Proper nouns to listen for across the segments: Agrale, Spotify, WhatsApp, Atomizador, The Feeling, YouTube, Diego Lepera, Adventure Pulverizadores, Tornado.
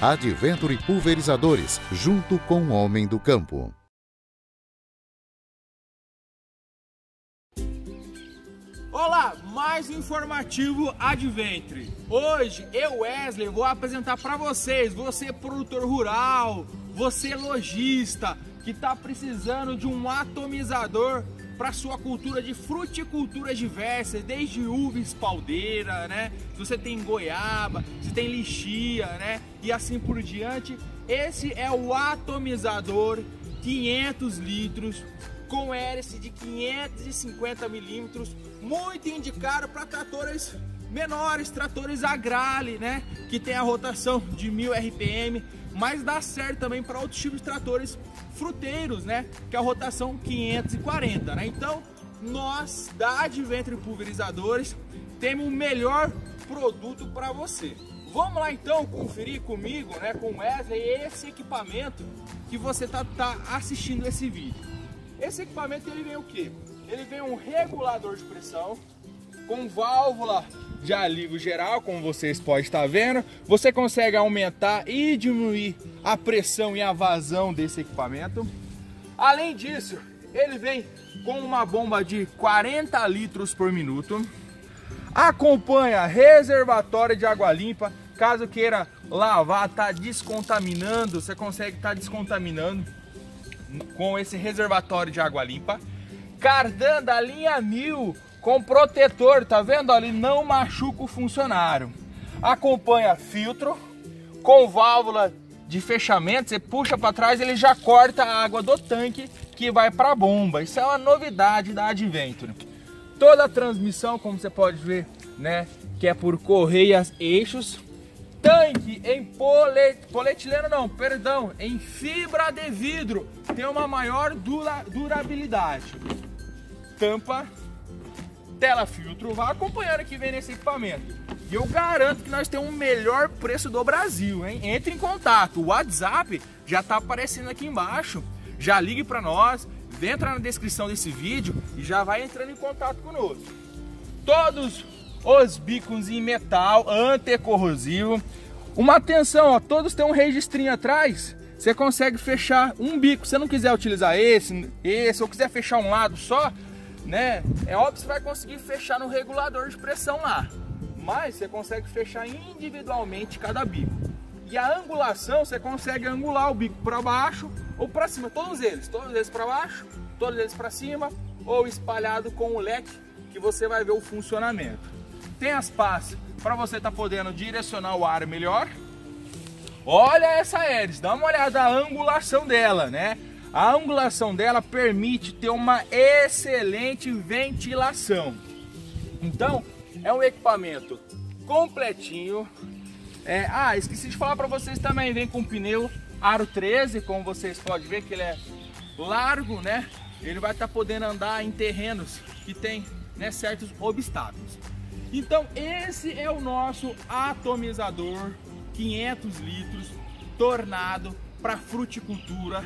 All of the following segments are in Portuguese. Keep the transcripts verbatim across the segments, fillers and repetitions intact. Adventure Pulverizadores, junto com o homem do campo. Olá, mais um informativo Adventure. Hoje eu, Wesley, vou apresentar para vocês, você produtor rural, você lojista que está precisando de um atomizador para sua cultura de fruticulturas diversas, desde uva espaldeira, né? Se você tem goiaba, se tem lixia, né? E assim por diante. Esse é o atomizador quinhentos litros com hélice de quinhentos e cinquenta milímetros, muito indicado para tratores menores, tratores agrale, né? Que tem a rotação de mil R P M, mas dá certo também para outros tipos de tratores fruteiros, né? Que é a rotação quinhentos e quarenta, né? Então, nós da Adventure Pulverizadores temos o melhor produto para você. Vamos lá então conferir comigo, né? Com o Wesley, esse equipamento que você tá, tá assistindo esse vídeo. Esse equipamento ele vem o quê? Ele vem um regulador de pressão com válvula de alívio geral, como vocês podem estar vendo. Você consegue aumentar e diminuir a pressão e a vazão desse equipamento. Além disso, ele vem com uma bomba de quarenta litros por minuto. Acompanha reservatório de água limpa, caso queira lavar, tá descontaminando, você consegue estar descontaminando com esse reservatório de água limpa. Cardan da linha mil com protetor, tá vendo? Ele não machuca o funcionário. Acompanha filtro com válvula de fechamento, você puxa para trás, ele já corta a água do tanque que vai para a bomba. Isso é uma novidade da Adventure. Toda a transmissão, como você pode ver, né, que é por correias eixos. Tanque em polet... polietileno não, perdão, em fibra de vidro, tem uma maior dura... durabilidade. Tampa, tela filtro, vai acompanhando que vem nesse equipamento. E eu garanto que nós temos o melhor preço do Brasil, hein? Entre em contato, o WhatsApp já está aparecendo aqui embaixo. Já ligue para nós, entra na descrição desse vídeo e já vai entrando em contato conosco. Todos os bicos em metal, anticorrosivo. Uma atenção, ó, todos têm um registrinho atrás. Você consegue fechar um bico. Se você não quiser utilizar esse, esse, ou quiser fechar um lado só, né? É óbvio que você vai conseguir fechar no regulador de pressão lá, mas você consegue fechar individualmente cada bico. E a angulação, você consegue angular o bico para baixo ou para cima, todos eles, todos eles para baixo, todos eles para cima, ou espalhado com o leque, que você vai ver o funcionamento. Tem as pás para você estar tá podendo direcionar o ar melhor. Olha essa hélice, dá uma olhada na angulação dela, né? A angulação dela permite ter uma excelente ventilação. Então, é um equipamento completinho. É, ah, esqueci de falar para vocês também, vem com pneu aro treze, como vocês podem ver que ele é largo, né? Ele vai estar tá podendo andar em terrenos que tem, né, certos obstáculos. Então, esse é o nosso atomizador quinhentos litros Tornado para fruticultura,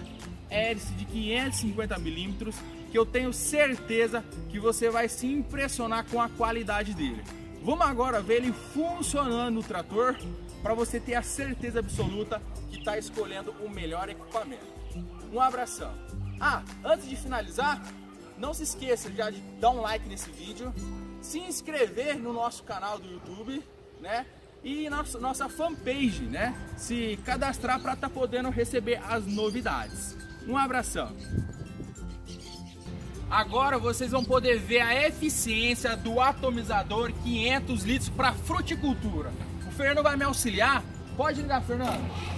hélice de quinhentos e cinquenta milímetros, que eu tenho certeza que você vai se impressionar com a qualidade dele. Vamos agora ver ele funcionando no trator para você ter a certeza absoluta que está escolhendo o melhor equipamento. Um abração. Ah, antes de finalizar, não se esqueça já de dar um like nesse vídeo, se inscrever no nosso canal do YouTube, né? E nossa, nossa fanpage, né? Se cadastrar para estar tá podendo receber as novidades. Um abração. Agora vocês vão poder ver a eficiência do atomizador quinhentos litros para fruticultura. O Fernando vai me auxiliar. Pode ligar, Fernando.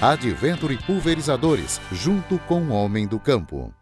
Adventure Pulverizadores, junto com o homem do campo.